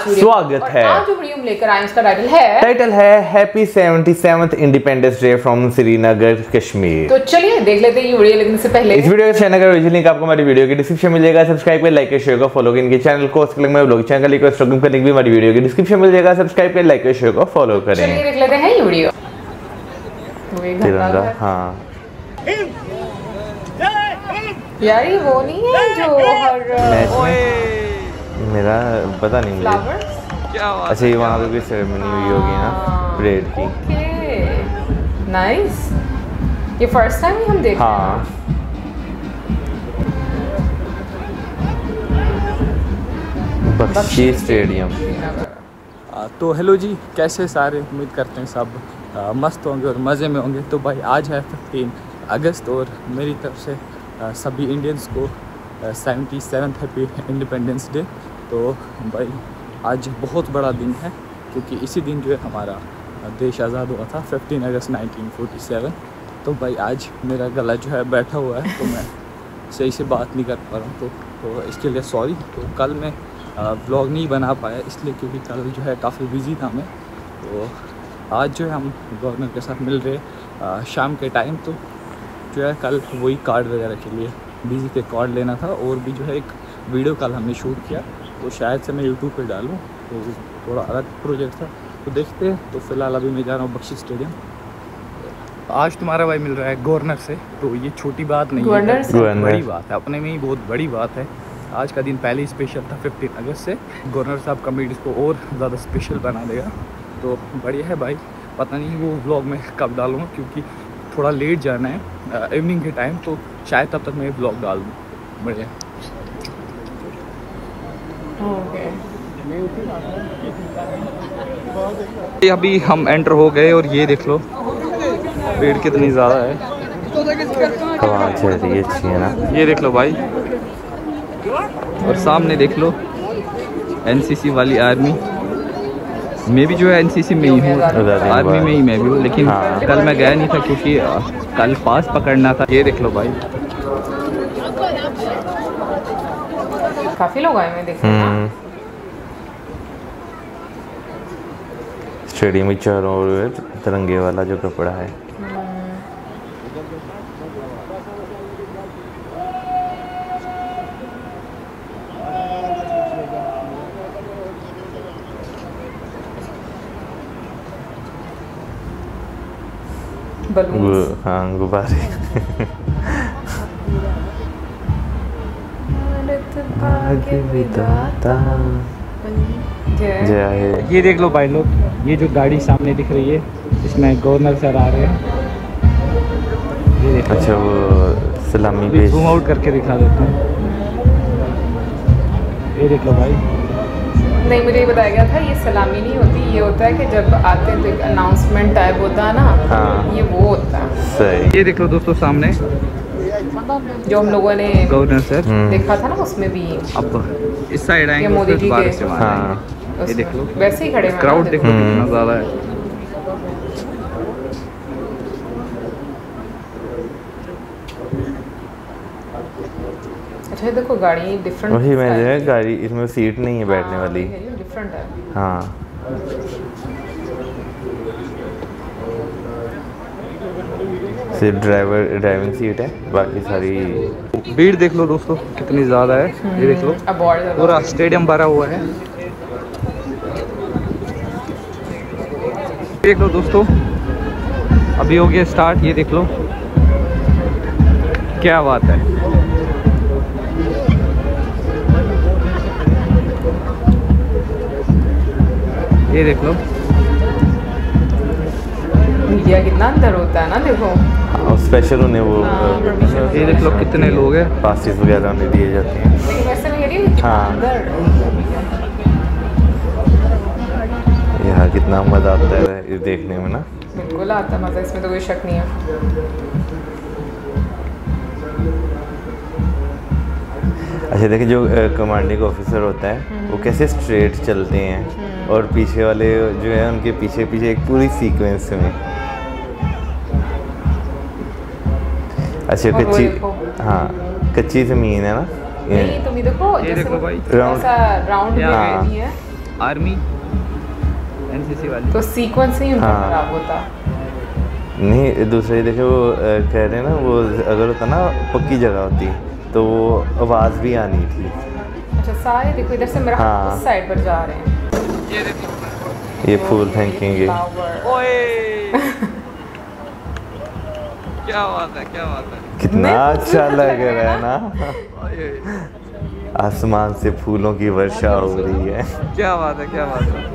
स्वागत है। आज जो वीडियो लेकर आए इसका टाइटल है happy 77th independence day from Srinagar Kashmir. तो चलिए देख लेते हैं ये वीडियो। लेकिन इससे पहले इस वीडियो का चैनल का ओरिजिनल लिंक आपको हमारी वीडियो के डिस्क्रिप्शन में मिलेगा। सब्सक्राइब करें, लाइक शेयर को फॉलो करें इनके चैनल को। उसके लिंक में ब्लॉग चैनल का लिंक और स्ट्रगल करने के भी हमारी वीडियो के डिस्क्रिप्शन में मिलेगा। सब्सक्राइब करें, लाइक शेयर को फॉलो करें। चलिए देख लेते हैं ये वीडियो। यार ये वो नहीं है जो हर मेरा पता नहीं मुझे। अच्छा ये वहाँ पे कोई सेरेमनी हुई होगी ना परेड की। ओके नाइस, ये फर्स्ट टाइम ही हम देख रहे हैं। हाँ बख्शी स्टेडियम। तो हेलो जी, कैसे सारे? उम्मीद करते हैं सब मस्त होंगे और मज़े में होंगे। तो भाई आज है 15 अगस्त और मेरी तरफ से सभी इंडियंस को 77th हैप्पी इंडिपेंडेंस डे। तो भाई आज बहुत बड़ा दिन है क्योंकि इसी दिन जो है हमारा देश आज़ाद हुआ था 15 अगस्त 1947। तो भाई आज मेरा गला जो है बैठा हुआ है तो मैं सही से बात नहीं कर पा रहा हूँ तो इसके लिए सॉरी। तो कल मैं व्लॉग नहीं बना पाया इसलिए क्योंकि कल जो है काफ़ी बिजी था मैं। तो आज जो है हम गवर्नर के साथ मिल रहे शाम के टाइम। तो जो है कल वही कार्ड वगैरह के लिए बीजी के कार्ड लेना था और भी जो है एक वीडियो कल हमने शूट किया तो शायद से मैं यूट्यूब पे डालूँ। तो थोड़ा अलग प्रोजेक्ट था तो देखते हैं। तो फिलहाल अभी मैं जा रहा हूँ बख्शी स्टेडियम। आज तुम्हारा भाई मिल रहा है गवर्नर से तो ये छोटी बात नहीं है, बड़ी बात है, अपने में ही बहुत बड़ी बात है। आज का दिन पहले ही स्पेशल था 15 अगस्त से। गवर्नर साहब कमेटी को और ज़्यादा स्पेशल बना देगा। तो बढ़िया है भाई, पता नहीं वो व्लॉग में कब डालूँगा क्योंकि थोड़ा लेट जाना है इवनिंग के टाइम। तो शायद तब तक मैं ब्लॉग डाल दूँ। बढ़िया ओके। अभी हम एंटर हो गए और ये देख लो भीड़ कितनी ज़्यादा है। अच्छी है ना, ये देख लो भाई। और सामने देख लो एनसीसी वाली आर्मी। मैं भी जो है एनसीसी में ही हूँ, आर्मी में ही मैं भी हूँ, लेकिन कल मैं गया नहीं था क्योंकि कल पास पकड़ना था। ये देख लो भाई काफी लोग आए हैं देखो स्टेडियम में। चारों ओर तिरंगे वाला जो कपड़ा है। हाँ गुब्बारे। ये देख लो भाई लोग, ये जो गाड़ी सामने दिख रही है इसमें गवर्नर सर आ रहे हैं। ये देख लो। अच्छा वो सलामी पे जूम आउट करके दिखा देते हैं। ये देख लो भाई। नहीं मुझे ये बताया गया था ये सलामी नहीं होती, ये होता है कि जब आते हैं तो एक अनाउंसमेंट टाइप होता है ना। हाँ। ये वो होता है सही। ये देख लो दोस्तों सामने जो हम लोगों ने गवर्नर सर देखा था ना उसमें भी। अब इस साइड आएंगे मोदी जी के। हाँ। ये देख लो वैसे ही खड़े हैं। क्राउड देख लो कितना ज़्यादा है। अच्छा देखो गाड़ी डिफरेंट। वही मैं जो है गाड़ी इसमें सीट नहीं है बैठने वाली, डिफरेंट है। हाँ सिर्फ ड्राइविंग सीट है, बाकी सारी। भीड़ देख लो दोस्तों कितनी ज़्यादा है। ये देख लो पूरा स्टेडियम भरा हुआ है। देख लो दोस्तों अभी हो गया स्टार्ट। ये देख लो क्या बात है। ये देख लो इंडिया कितना अंदर होता है ना देखो। और स्पेशल उन्हें वो ये देख लो कितने लोग हैं। पासेस वगैरह उन्हें दिए जाते हैं। वैसे मैं कह रही हूँ हाँ अंदर यहाँ कितना मज़ा आता है ये देखने में ना। बिल्कुल आता है मज़ा, इसमें तो कोई शक नहीं है। अच्छा देखिए जो कमांडिंग ऑफिसर होता है वो कैसे स्ट्रेट चलते हैं और पीछे वाले जो है उनके पीछे पीछे एक पूरी सीक्वेंस में। अच्छा कच्ची, हाँ कच्ची जमीन है ना ये। तो देखो राउंड है आर्मी एनसीसी वाली तो सीक्वेंस ही उनका खराब होता नहीं। दूसरे देखे वो कह रहे ना वो अगर होता ना पक्की जगह होती तो वो आवाज़ भी आनी थी। अच्छा सारे देखो इधर से मेरा उस साइड पर जा रहे हैं। ये देखो ये फूल फेंकेंगे। ओए क्या बात है क्या बात है, कितना अच्छा लग रहा है ना, आसमान से फूलों की वर्षा हो रही है। क्या बात है क्या बात है।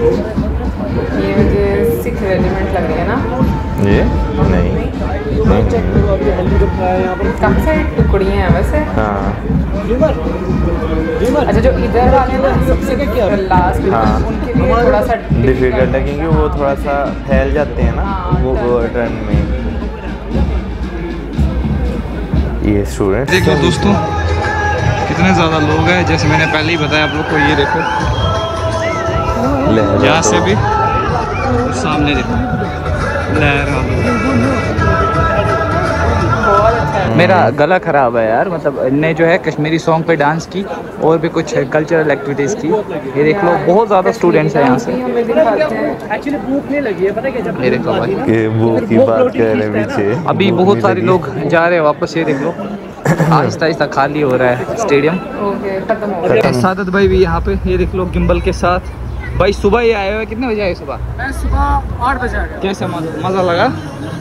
ये मुझे 6 रेजिमेंट लग रही है ना ये? नहीं कम से टुकड़ियाँ हैं वैसे। हाँ अच्छा जो इधर वाले ना सबसे लास्ट उनके लिए थोड़ा सा डिफिकल्ट है क्योंकि वो थोड़ा सा फैल जाते हैं ना वो टर्न में। ये स्टूडेंट देखो दोस्तों कितने ज़्यादा लोग हैं, जैसे मैंने पहले ही बताया आप लोग को। ये देखो यहाँ से भी सामने देखो लहर। मेरा गला ख़राब है यार, मतलब इनने जो है कश्मीरी सॉन्ग पे डांस की और भी कुछ कल्चरल एक्टिविटीज़ की। ये देख लो बहुत ज़्यादा स्टूडेंट्स हैं यहाँ से। एक्चुअली भूख नहीं लगी है पता क्या, जब ये देखो ये भूख की बात कर रहे हैं पीछे, अभी बहुत सारे लोग जा रहे हैं वापस। ये देख लो आहिस्ता आहिस्ता खाली हो रहा है स्टेडियम। सादत भाई भी यहाँ पे ये देख लो गिम्बल के साथ। भाई सुबह ही आए हुए, कितने बजे आए सुबह? मैं सुबह 8 बजे आ गया। कैसे मज़ा लगा?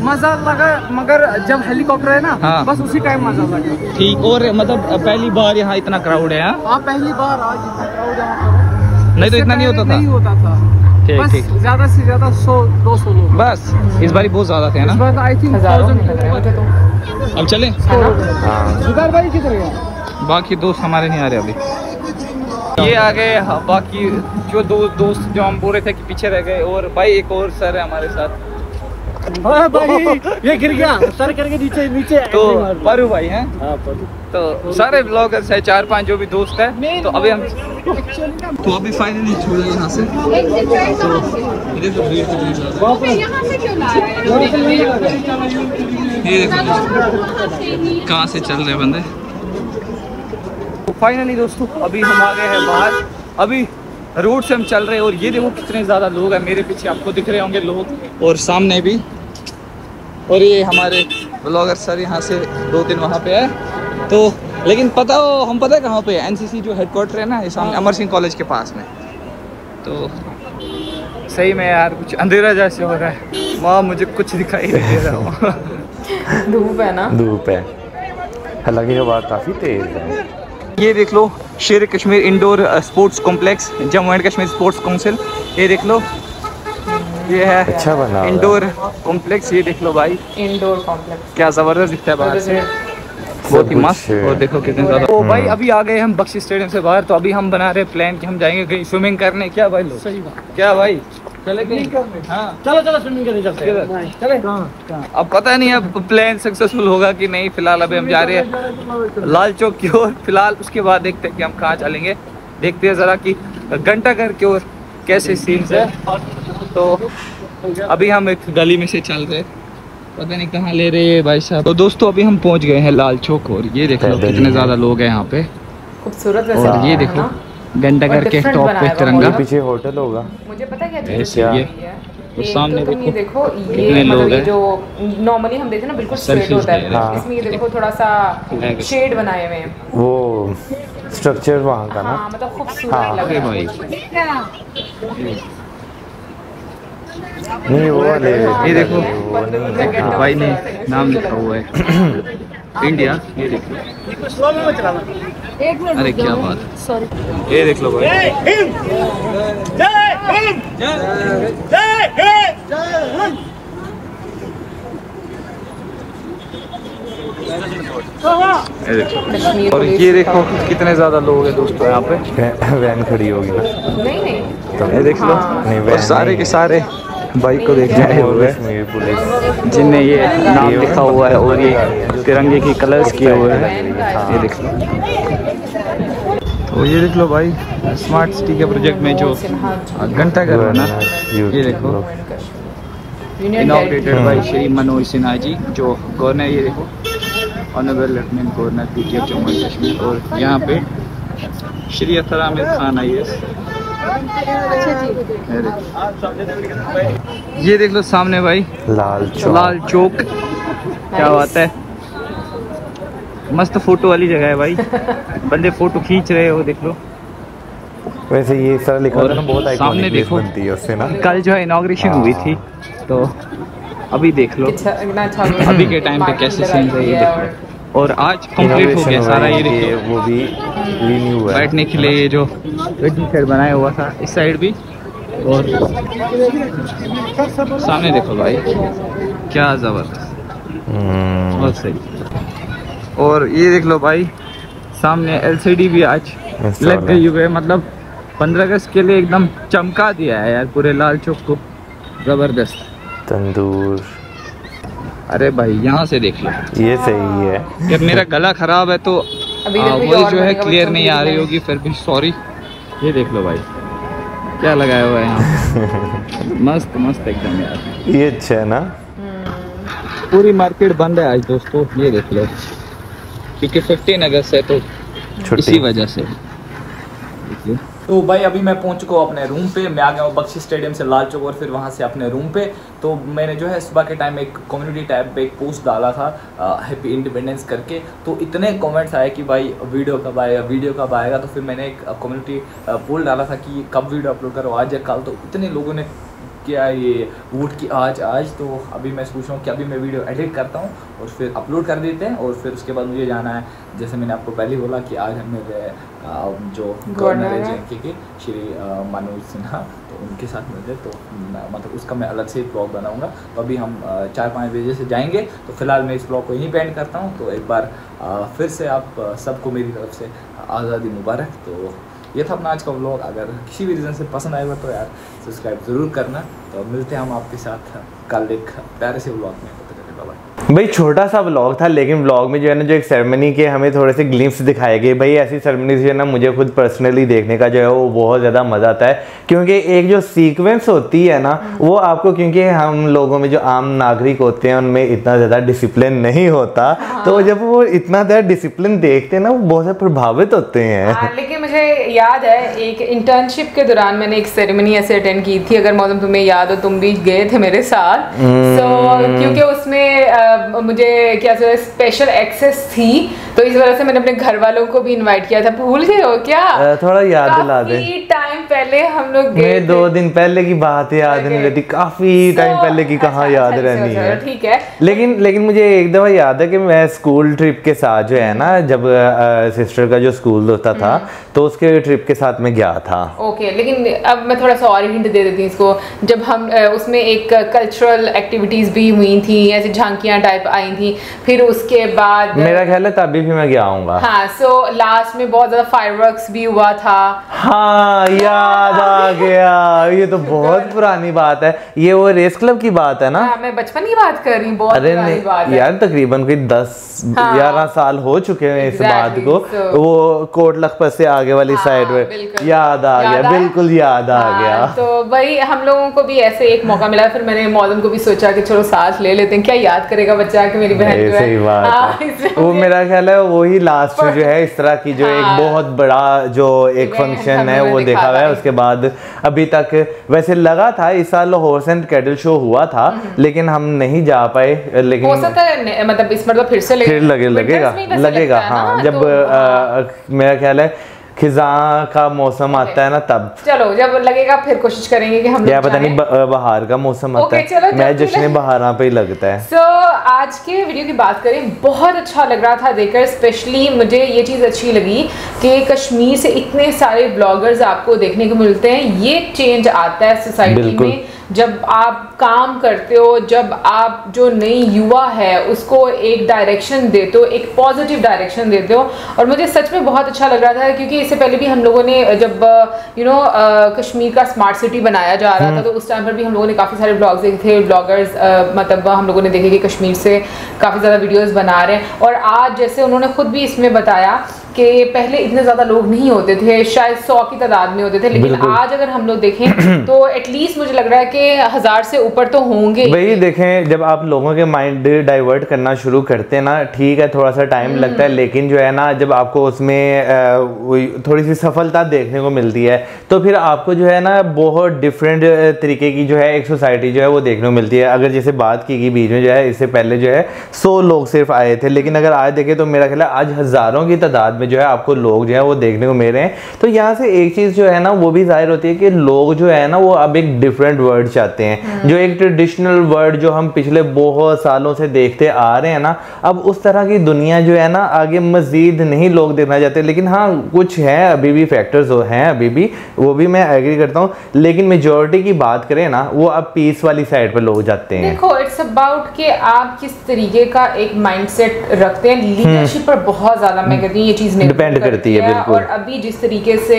मज़ा लगा मगर जब हेलीकॉप्टर है ना हाँ। बस उसी टाइम मज़ा लगा। ठीक, और मतलब पहली बार यहाँ इतना क्राउड है? हाँ पहली बार आज इतना क्राउड है, नहीं तो इतना नहीं होता था। नहीं होता था बस ज़्यादा से ज़्यादा 100-200 लोग बस। इस बार बहुत ज़्यादा थे ना, आई थिंक 1000। अब चले सुधार भाई किधर गया? बाकी दोस्त हमारे नहीं आ रहे अभी। ये आ गए बाकी जो दोस्त जो हम बोले थे कि पीछे रह गए। और भाई एक और सर है हमारे साथ। भाई ये गिर गया सर करके नीचे नीचे। तो परु भाई हैं तो सारे ब्लॉगर्स हैं 4-5 जो भी दोस्त है। तो अभी हम अभी फाइनली छोड़े यहाँ से। ये देखो कहाँ से चल रहे बंदे। फाइनली दोस्तों अभी हम आ गए हैं बाहर, अभी रोड से हम चल रहे हैं। और ये देखो कितने ज़्यादा लोग हैं, मेरे पीछे आपको दिख रहे होंगे लोग और सामने भी। और ये हमारे ब्लॉगर सर यहाँ से 2-3 वहाँ पे है। तो लेकिन पता हो हम पता है कहाँ पे है, एनसीसी जो हेडक्वार्टर है ना ये सामने अमर सिंह कॉलेज के पास में। तो सही में यार कुछ अंधेरा जैसे हो रहा है, वहाँ मुझे कुछ दिखाई नहीं दे रहा। धूप है ना, धूप है हालाँकि हवा काफ़ी तेज़ है। ये देख लो Sher Kashmir indoor sports complex, Jammu and Kashmir sports council. ये देख लो ये है अच्छा बना इंडोर कॉम्प्लेक्स। ये देख लो भाई इंडोर कॉम्प्लेक्स क्या जबरदस्त दिखता है बाहर से, बहुत ही मस्त। और देखो कितने ज़्यादा। तो भाई अभी आ गए हम बख्शी स्टेडियम से बाहर। तो अभी हम बना रहे प्लान कि हम जाएंगे कहीं स्विमिंग करने। क्या भाई लोग सही बात, क्या भाई चले हाँ। चलो चलो स्विमिंग करने चले। अब पता नहीं अब प्लान सक्सेसफुल होगा कि नहीं। फिलहाल अभी हम जा रहे हैं लाल चौक की ओर। फिलहाल उसके बाद देखते हैं कि हम कहाँ चलेंगे। देखते हैं ज़रा कि घंटा घर की ओर कैसे सीन्स है। तो अभी हम एक गली में से चल रहे, पता नहीं कहाँ ले रहे हैं भाई साहब। तो दोस्तों अभी हम पहुँच गए हैं लाल चौक। और ये देख लो कितने ज़्यादा लोग हैं यहाँ पे, खूबसूरत। और ये देख लो घंटा घर के टॉप पे तिरंगा, पीछे होटल होगा मुझे पता क्या है। और सामने तो देखो ये मतलब ये जो नॉर्मली हम देखते हैं ना बिल्कुल स्ट्रेट होता है, इसमें ये देखो थोड़ा सा शेड बनाए हुए हैं वो स्ट्रक्चर वहाँ का ना, मतलब खूबसूरत लग रहा है। नहीं वो वाले ये देखो भाई ने नाम लिखा हुआ है इंडिया। ये देखो अरे क्या बात है, सॉरी। ये देख लो भाई ये। और ये देखो कितने ज्यादा लोग हैं दोस्तों यहाँ पे। वैन खड़ी होगी ना? नहीं नहीं ये देख लो और सारे के सारे बाइक को देख रहे हैं जिनने ये नाम लिखा हुआ है और ये तिरंगे की कलर्स किए हुए हैं। ये देख लो। और ये देख लो भाई स्मार्ट सिटी के प्रोजेक्ट में जो घंटा घर है ना, ये देखो इनॉग्रेटेड बाई श्री मनोज सिन्हा जी जो गवर्नर, ये देखो honourable lieutenant governor PTF Jammu and Kashmir. और यहाँ पे श्री अतर आमिर खान IAS। ये देख लो सामने भाई लाल चौक, क्या बात है, मस्त फोटो वाली जगह है भाई, बंदे फोटो खींच रहे हो देख लो। वैसे ये सारा लिखा है ना, बहुत आइकॉनिक प्लेस बनती है उससे ना। कल जो है इनॉग्रेशन हुई थी, तो अभी देख लो अभी के टाइम पे कैसे सीन है, ये देख लो। और आज कंप्लीट हो गया सारा, ये देख वो भी रिन्यू हुआ है बैठने के लिए, ये जो वेटिंग शेड बनाया हुआ था इस साइड भी। और सामने देखो भाई क्या जबरदस्त, बहुत सही। और ये देख लो भाई सामने LCD भी आज लग गई हुई है, मतलब 15 अगस्त के लिए एकदम चमका दिया है यार पूरे लाल चौक को, जबरदस्त तंदूर। अरे भाई यहाँ से देख लो, ये सही है। यार मेरा गला खराब है तो वॉइस जो है क्लियर नहीं आ रही होगी, फिर भी सॉरी। ये देख लो भाई क्या लगाया हुआ है यहाँ मस्त मस्त एकदम यार, ये अच्छा है ना। पूरी मार्केट बंद है आज दोस्तों, ये देख लो, क्योंकि 15 अगस्त है तो इसी वजह से। तो भाई अभी मैं पहुंच चुका हूँ अपने रूम पे, मैं आ गया हूँ बख्शी स्टेडियम से लाल चौक और फिर वहाँ से अपने रूम पे। तो मैंने जो है सुबह के टाइम एक कम्युनिटी टैब पे एक पोस्ट डाला था हैप्पी इंडिपेंडेंस करके, तो इतने कमेंट्स आए कि भाई वीडियो कब आएगा। तो फिर मैंने एक कम्युनिटी पोल डाला था कि कब वीडियो अपलोड करो, आज या कल। तो इतने लोगों ने क्या ये वोट की आज। तो अभी मैं सोच रहा हूँ कि अभी मैं वीडियो एडिट करता हूँ और फिर अपलोड कर देते हैं, और फिर उसके बाद मुझे जाना है। जैसे मैंने आपको पहले बोला कि आज हम मेरे जो गवर्नर है JK के श्री मनोज सिन्हा, तो उनके साथ मिलते हैं, तो मतलब उसका मैं अलग से ब्लॉग बनाऊँगा। तो अभी हम 4-5 बजे से जाएंगे। तो फिलहाल मैं इस ब्लॉग को यहीं पे एंड करता हूँ। तो एक बार फिर से आप सबको मेरी तरफ से आज़ादी मुबारक। तो ये था अपना आज का व्लॉग, अगर किसी भी रीज़न से पसंद आएगा तो यार सब्सक्राइब ज़रूर करना। तो मिलते हैं हम आपके साथ कल एक प्यारे से व्लॉग में। भाई छोटा सा व्लॉग था, लेकिन व्लॉग में जो है ना, जो एक सेरेमनी के हमें थोड़े से ग्लिम्प्स दिखाए गए। भाई ऐसी सेरेमनी जो है ना, मुझे खुद पर्सनली देखने का जो है वो बहुत ज़्यादा मज़ा आता है, क्योंकि एक जो सीक्वेंस होती है ना वो आपको, क्योंकि हम लोगों में जो आम नागरिक होते हैं उनमें इतना ज़्यादा डिसिप्लिन नहीं होता, तो जब वो इतना ज़्यादा डिसिप्लिन देखते हैं ना, वो बहुत ज़्यादा प्रभावित होते हैं। लेकिन मुझे याद है एक इंटर्नशिप के दौरान मैंने एक सेरेमनी ऐसे अटेंड की थी, अगर मौसम तुम्हें याद हो, तुम भी गए थे मेरे साथ। क्योंकि उसमें मुझे क्या स्पेशल एक्सेस थी, तो इस वजह से मैंने अपने घर वालों को भी इनवाइट किया था। भूल गए हो क्या? थोड़ा याद दिला दे। काफी टाइम पहले हम लोग गए, 2 दिन पहले की बात है, याद नहीं रहती। काफी टाइम पहले की कहाँ याद रहनी है। ठीक है, लेकिन मुझे एक दफा याद है कि मैं स्कूल ट्रिप के साथ जो है ना, जब सिस्टर का जो स्कूल होता था, तो उसके ट्रिप के साथ में गया था। ओके, लेकिन अब मैं थोड़ा सा और हिंट दे देती हूँ इसको। जब हम उसमें एक कल्चरल एक्टिविटीज भी हुई थी, ऐसे झांकियाँ आई थी, फिर उसके बाद मेरा ख्याल है तभी भी मैं गया आऊंगा। हाँ, सो लास्ट में बहुत ज्यादा फायरवर्क्स भी हुआ था। हाँ, याद आ गया, ये तो बहुत पुरानी बात है। ये वो रेस क्लब की बात है ना? हाँ, मैं बचपन की बात कर रही हूँ, बहुत पुरानी बात है यार, तकरीबन कोई 10-11 साल हो चुके हैं इस बात को। वो कोट लखपत से आगे वाली साइड में, याद आ गया, बिल्कुल याद आ गया। तो भाई हम लोगों को भी ऐसे एक मौका मिला, फिर मैंने मौलम को भी सोचा कि चलो साथ ले लेते हैं, क्या याद करेगा बच्चा कि मेरी बहन जो है। वो मेरा ख्याल है वही लास्ट जो है इस तरह की जो एक बहुत बड़ा जो एक फंक्शन है वो देखा हुआ है। उसके बाद अभी तक वैसे लगा था इस साल हॉर्स एंड कैटल शो हुआ था, लेकिन हम नहीं जा पाए। लेकिन मतलब इस मतलब फिर से लगेगा। हाँ, जब मेरा ख्याल है खिजा का मौसम आता है ना, तब चलो जब लगेगा फिर कोशिश करेंगे कि हम लोग, या पता नहीं बहार का मौसम आता है, मैं जश्न बहारा पे ही लगता है। सो आज के वीडियो की बात करें, बहुत अच्छा लग रहा था देखकर। स्पेशली मुझे ये चीज़ अच्छी लगी कि कश्मीर से इतने सारे ब्लॉगर्स आपको देखने को मिलते हैं। ये चेंज आता है सोसाइटी में, जब आप काम करते हो, जब आप जो नई युवा है उसको एक डायरेक्शन देते हो, एक पॉजिटिव डायरेक्शन देते हो। और मुझे सच में बहुत अच्छा लग रहा था क्योंकि इससे पहले भी हम लोगों ने जब कश्मीर का स्मार्ट सिटी बनाया जा रहा था तो उस टाइम पर भी हम लोगों ने काफ़ी सारे ब्लॉग्स देखे थे, ब्लॉगर्स मतलब हम लोगों ने देखे कि कश्मीर से काफ़ी ज़्यादा वीडियोज़ बना रहे हैं। और आज जैसे उन्होंने खुद भी इसमें बताया कि पहले इतने ज़्यादा लोग नहीं होते थे, शायद 100 की तादाद में होते थे, लेकिन आज अगर हम लोग देखें तो एटलीस्ट मुझे लग रहा है कि 1000 से ऊपर तो होंगे। भाई देखें, जब आप लोगों के माइंड डाइवर्ट करना शुरू करते हैं ना, ठीक है थोड़ा सा टाइम लगता है, लेकिन जो है ना जब आपको उसमें थोड़ी सी सफलता देखने को मिलती है तो फिर आपको जो है ना बहुत डिफरेंट तरीके की जो है एक सोसाइटी जो है वो देखने को मिलती है। अगर जैसे बात की गई बीच में जो है, इससे पहले जो है 100 लोग सिर्फ आए थे, लेकिन अगर आज देखें तो मेरा ख्याल है आज हज़ारों की तादाद में जो है आपको लोग जो है वो देखने को मिल रहे हैं। तो यहाँ से एक चीज़ जो है ना वो भी जाहिर होती है कि लोग जो है ना वो अब एक डिफरेंट वर्ड चाहते हैं, जो एक ट्रेडिशनल वर्ड जो हम पिछले बहुत सालों से देखते आ रहे हैं ना, अब उस तरह की दुनिया जो है ना आगे मजीद नहीं लोग देखना चाहते। लेकिन हाँ कुछ हैं अभी भी फैक्टर्स हैं अभी भी, वो भी मैं एग्री करता हूँ, लेकिन मेजोरिटी की बात करें ना वो अब पीस वाली साइड पर लोग जाते हैं। देखो इट्स अबाउट कि आप किस तरीके का एक माइंडसेट रखते हैं, लीडरशिप पर बहुत ज्यादा मैं कहती हूँ ये चीज डिपेंड करती है। बिल्कुल। और अभी जिस तरीके से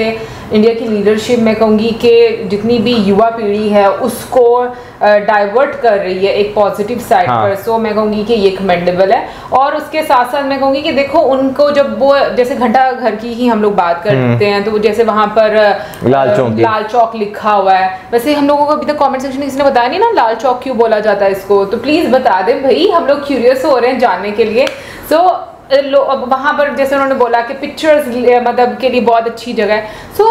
इंडिया की लीडरशिप मैं कहूँगी कि जितनी भी युवा पीढ़ी है उसको डाइवर्ट कर रही है एक पॉजिटिव साइड पर, सो मैं कहूँगी कि ये कमेंडेबल है। और उसके साथ साथ मैं कहूँगी कि देखो उनको जब वो जैसे घंटा घर की ही हम लोग बात करते हैं तो जैसे वहाँ पर लाल चौक लिखा हुआ है, वैसे हम लोगों को अभी तक कॉमेंट सेक्शन में किसी ने बताया नहीं ना लाल चौक क्यों बोला जाता है इसको, तो प्लीज़ बता दें भाई, हम लोग क्यूरियस हो रहे हैं जानने के लिए। सो अब वहाँ पर जैसे उन्होंने बोला कि पिक्चर्स मतलब के लिए बहुत अच्छी जगह है। सो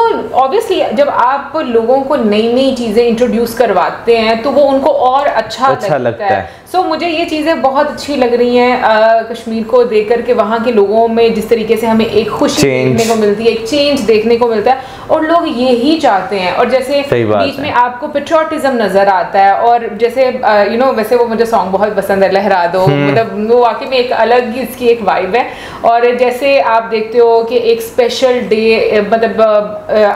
ऑब्वियसली जब आप लोगों को नई नई चीज़ें इंट्रोड्यूस करवाते हैं तो वो उनको और अच्छा लगता है। सो मुझे ये चीज़ें बहुत अच्छी लग रही हैं कश्मीर को देख कर के वहाँ के लोगों में जिस तरीके से हमें एक खुशी देखने को मिलती है, एक चेंज देखने को मिलता है और लोग यही चाहते हैं। और जैसे बीच में आपको पेट्रोटिज्म नज़र आता है और जैसे यू नो वैसे वो मुझे सॉन्ग बहुत पसंद है लहरा दो, मतलब वो वाकई में एक अलग इसकी एक वाइब है। और जैसे आप देखते हो कि एक स्पेशल डे मतलब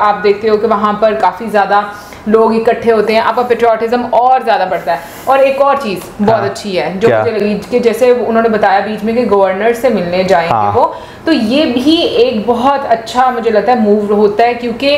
आप देखते हो कि वहाँ पर काफ़ी ज़्यादा लोग इकट्ठे होते हैं, आपका पेट्रियाटिज्म और ज़्यादा बढ़ता है। और एक और चीज़ बहुत अच्छी है जो मुझे लगी कि जैसे उन्होंने बताया बीच में कि गवर्नर से मिलने जाएंगे वो, तो ये भी एक बहुत अच्छा मुझे लगता है मूव होता है क्योंकि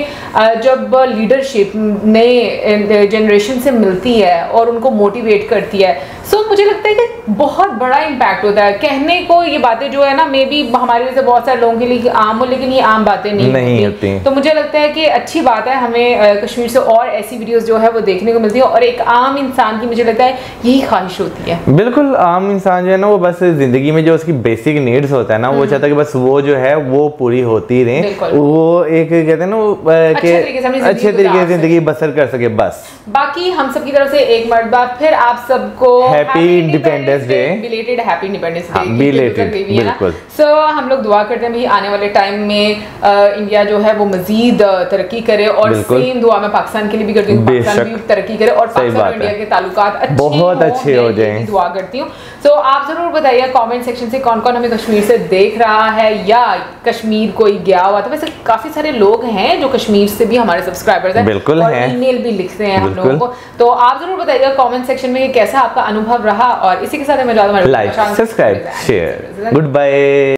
जब लीडरशिप नए जनरेशन से मिलती है और उनको मोटिवेट करती है सो मुझे लगता है कि बहुत बड़ा इम्पैक्ट होता है। कहने को ये बातें जो है ना मे बी हमारे जैसे बहुत सारे लोगों के लिए आम हो, लेकिन ये आम बातें नहीं होती। तो मुझे लगता है कि अच्छी बात है, हमें कश्मीर से और ऐसी वीडियोस जो है वो देखने को मिलती है और एक आम इंसान की मुझे लगता है यही ख्वाहिश होती है। बिल्कुल, आम इंसान जो है ना वो बस जिंदगी में जो उसकी बेसिक नीड्स होता है ना वो चाहता है कि बस वो जो है वो पूरी होती रहे, वो एक कहते हैं ना अच्छे तरीके से जिंदगी बसर कर सके। बस बाकी हम सब की तरफ से एक मर्तबा फिर आप सबको happy independence day, belated happy independence day, belated. बिल्कुल, सो हम लोग दुआ करते हैं भाई आने वाले टाइम में इंडिया जो है वो मजीद तरक्की करे और सेम दुआ मैं पाकिस्तान के लिए भी करती हूँ, पाकिस्तान भी तरक्की करे और पाकिस्तान और इंडिया के ताल्लुकात बहुत अच्छे हो जाए, दुआ करती हूँ। सो आप जरूर बताइए कमेंट सेक्शन से कौन कौन हमें कश्मीर से देख रहा है या कश्मीर कोई गया हुआ, तो वैसे काफी सारे लोग हैं जो कश्मीर से भी हमारे सब्सक्राइबर्स हैं, बिल्कुल हैं, ईमेल भी लिखते हैं हम लोगों को, तो आप जरूर बताइएगा कमेंट सेक्शन में कि कैसा आपका अनुभव रहा। और इसी के साथ मैं like subscribe share, good bye.